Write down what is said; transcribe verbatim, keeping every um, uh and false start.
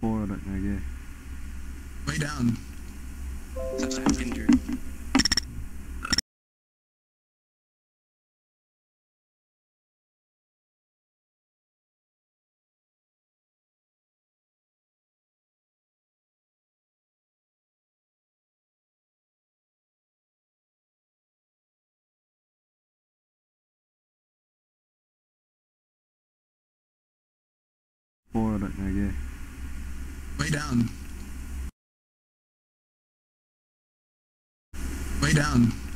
Four, I don't know, yeah. Way down. Sometimes injured. Four, I don't know, yeah. Way down. Way down.